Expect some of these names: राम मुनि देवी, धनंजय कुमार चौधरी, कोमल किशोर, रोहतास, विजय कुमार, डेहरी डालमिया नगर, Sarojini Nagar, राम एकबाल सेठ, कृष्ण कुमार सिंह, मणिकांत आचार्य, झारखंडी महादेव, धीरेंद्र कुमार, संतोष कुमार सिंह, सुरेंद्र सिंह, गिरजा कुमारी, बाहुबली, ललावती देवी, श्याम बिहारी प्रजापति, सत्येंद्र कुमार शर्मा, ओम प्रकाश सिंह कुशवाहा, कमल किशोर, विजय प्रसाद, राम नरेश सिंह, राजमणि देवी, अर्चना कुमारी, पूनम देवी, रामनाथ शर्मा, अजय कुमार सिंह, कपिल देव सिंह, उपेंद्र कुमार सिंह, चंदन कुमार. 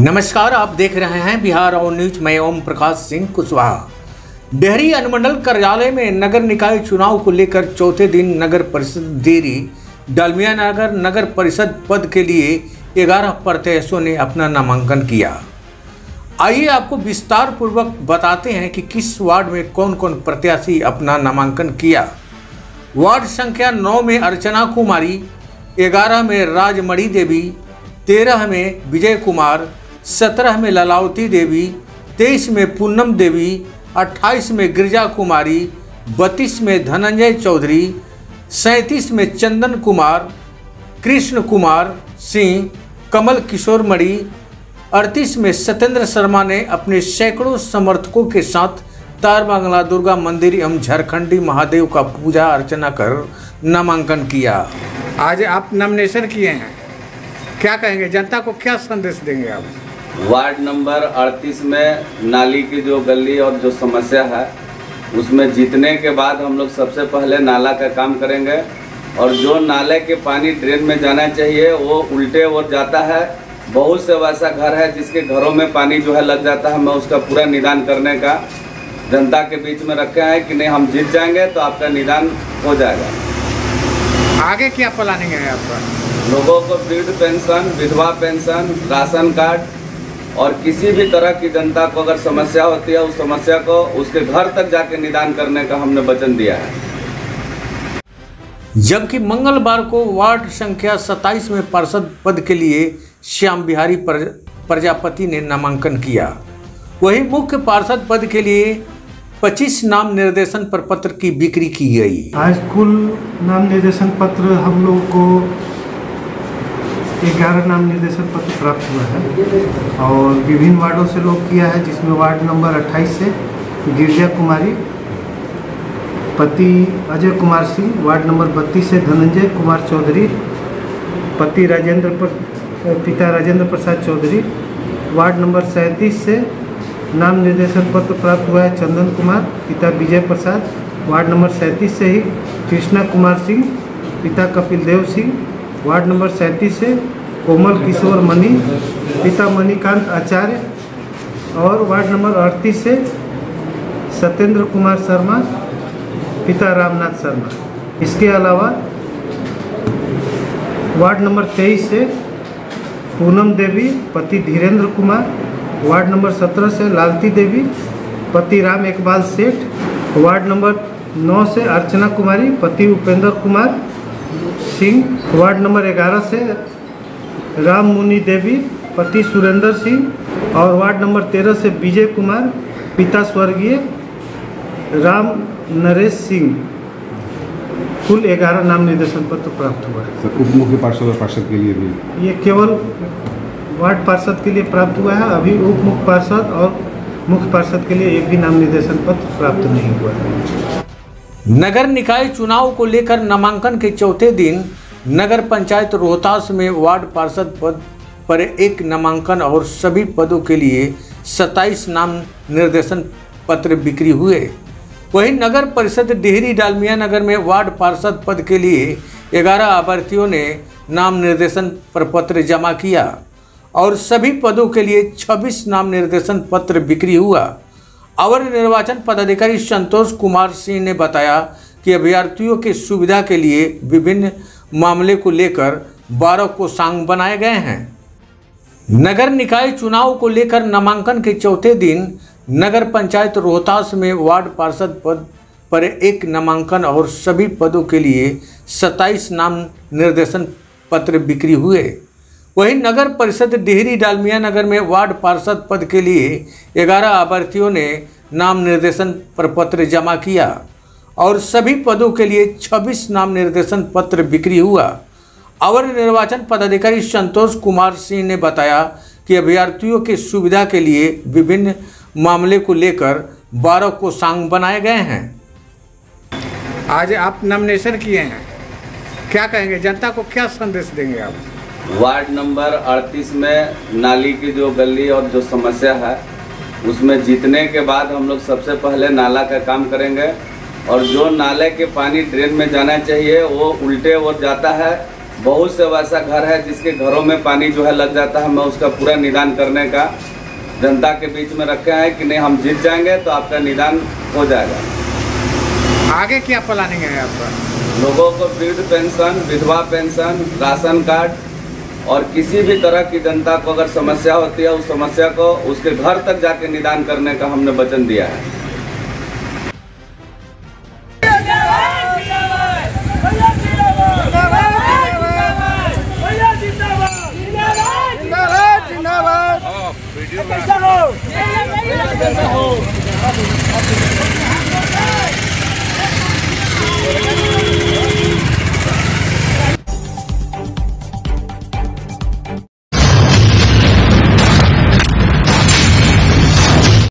नमस्कार, आप देख रहे हैं बिहार और न्यूज। मैं ओम प्रकाश सिंह कुशवाहा। डेहरी अनुमंडल कार्यालय में नगर निकाय चुनाव को लेकर चौथे दिन नगर परिषद डेहरी डालमिया नगर परिषद पद के लिए 11 प्रत्याशियों ने अपना नामांकन किया। आइए आपको विस्तार पूर्वक बताते हैं कि किस वार्ड में कौन कौन प्रत्याशी अपना नामांकन किया। वार्ड संख्या 9 में अर्चना कुमारी, 11 में राजमणि देवी, 13 में विजय कुमार, 17 में ललावती देवी, 23 में पूनम देवी, 28 में गिरजा कुमारी, 32 में धनंजय चौधरी, 37 में चंदन कुमार, कृष्ण कुमार सिंह, कमल किशोर मणि, 38 में सत्येंद्र शर्मा ने अपने सैकड़ों समर्थकों के साथ तार मंगला दुर्गा मंदिर एवं झारखंडी महादेव का पूजा अर्चना कर नामांकन किया। आज आप नॉमिनेशन किए हैं, क्या कहेंगे, जनता को क्या संदेश देंगे आप? वार्ड नंबर 38 में नाली की जो गली और जो समस्या है उसमें जीतने के बाद हम लोग सबसे पहले नाला का काम करेंगे और जो नाले के पानी ड्रेन में जाना चाहिए वो उल्टे ओर जाता है। बहुत से वैसा घर है जिसके घरों में पानी जो है लग जाता है। मैं उसका पूरा निदान करने का जनता के बीच में रखे हैं कि नहीं, हम जीत जाएंगे तो आपका निदान हो जाएगा। आगे क्या प्लानिंग है आपका? लोगों को वृद्ध पेंशन, विधवा पेंशन, राशन कार्ड और किसी भी तरह की जनता को अगर समस्या होती है उस समस्या को उसके घर तक जाके निदान करने का हमने वचन दिया है। जबकि मंगलवार को वार्ड संख्या 27 में पार्षद पद के लिए श्याम बिहारी प्रजापति ने नामांकन किया। वहीं मुख्य पार्षद पद के लिए 25 नाम निर्देशन पत्र की बिक्री की गई। आज कुल नाम निर्देशन पत्र हम लोग को 11 नाम निर्देशन पत्र प्राप्त हुआ है और विभिन्न वार्डों से लोग किया है, जिसमें वार्ड नंबर 28 से गिरजा कुमारी, पति अजय कुमार सिंह, वार्ड नंबर 32 से धनंजय कुमार चौधरी, पति पिता राजेंद्र प्रसाद चौधरी, वार्ड नंबर 37 से नाम निर्देशन पत्र प्राप्त हुआ है चंदन कुमार, पिता विजय प्रसाद, वार्ड नंबर 37 से ही कृष्ण कुमार सिंह, पिता कपिल देव सिंह, वार्ड नंबर 37 से कोमल किशोर मणि, पिता मणिकांत आचार्य और वार्ड नंबर 38 से सत्येंद्र कुमार शर्मा, पिता रामनाथ शर्मा। इसके अलावा वार्ड नंबर 23 से पूनम देवी, पति धीरेंद्र कुमार, वार्ड नंबर 17 से ललावती देवी, पति राम एकबाल सेठ, वार्ड नंबर 9 से अर्चना कुमारी, पति उपेंद्र कुमार सिंह, वार्ड नंबर 11 से राम मुनि देवी, पति सुरेंद्र सिंह और वार्ड नंबर 13 से विजय कुमार, पिता स्वर्गीय राम नरेश सिंह। कुल 11 नाम निर्देशन पत्र प्राप्त हुआ है। उप मुख्य पार्षद और पार्षद के लिए भी ये केवल वार्ड पार्षद के लिए प्राप्त हुआ है। अभी उप मुख्य पार्षद और मुख्य पार्षद के लिए एक भी नाम निर्देशन पत्र प्राप्त नहीं हुआ है। नगर निकाय चुनाव को लेकर नामांकन के चौथे दिन नगर पंचायत रोहतास में वार्ड पार्षद पद पर एक नामांकन और सभी पदों के लिए 27 नाम निर्देशन पत्र बिक्री हुए। वहीं नगर परिषद डेहरी डालमिया नगर में वार्ड पार्षद पद के लिए 11 अभ्यर्थियों ने नाम निर्देशन प्रपत्र जमा किया और सभी पदों के लिए 26 नाम निर्देशन पत्र बिक्री हुआ। अवर निर्वाचन पदाधिकारी संतोष कुमार सिंह ने बताया कि अभ्यर्थियों की सुविधा के लिए विभिन्न मामले को लेकर 12 कोषांग बनाए गए हैं। नगर निकाय चुनाव को लेकर नामांकन के चौथे दिन नगर पंचायत रोहतास में वार्ड पार्षद पद पर एक नामांकन और सभी पदों के लिए 27 नाम निर्देशन पत्र बिक्री हुए। वहीं नगर परिषद डेहरी डालमिया नगर में वार्ड पार्षद पद के लिए 11 अभ्यर्थियों ने नाम निर्देशन प्रपत्र जमा किया और सभी पदों के लिए 26 नाम निर्देशन पत्र बिक्री हुआ। अवर निर्वाचन पदाधिकारी संतोष कुमार सिंह ने बताया कि अभ्यर्थियों की सुविधा के लिए विभिन्न मामले को लेकर 12 कोषांग बनाए गए हैं। आज आप नॉमिनेशन किए हैं, क्या कहेंगे, जनता को क्या संदेश देंगे आप? वार्ड नंबर 38 में नाली की जो गली और जो समस्या है उसमें जीतने के बाद हम लोग सबसे पहले नाला का काम करेंगे और जो नाले के पानी ड्रेन में जाना चाहिए वो उल्टे ओर जाता है। बहुत से वैसा घर है जिसके घरों में पानी जो है लग जाता है। मैं उसका पूरा निदान करने का जनता के बीच में रखा है कि नहीं, हम जीत जाएंगे तो आपका निदान हो जाएगा। आगे क्या प्लानिंग है आपका? लोगों को वृद्ध पेंशन, विधवा पेंशन, राशन कार्ड और किसी भी तरह की जनता को अगर समस्या होती है उस समस्या को उसके घर तक जाके निदान करने का हमने वचन दिया है। जिंदाबाद जिंदाबाद।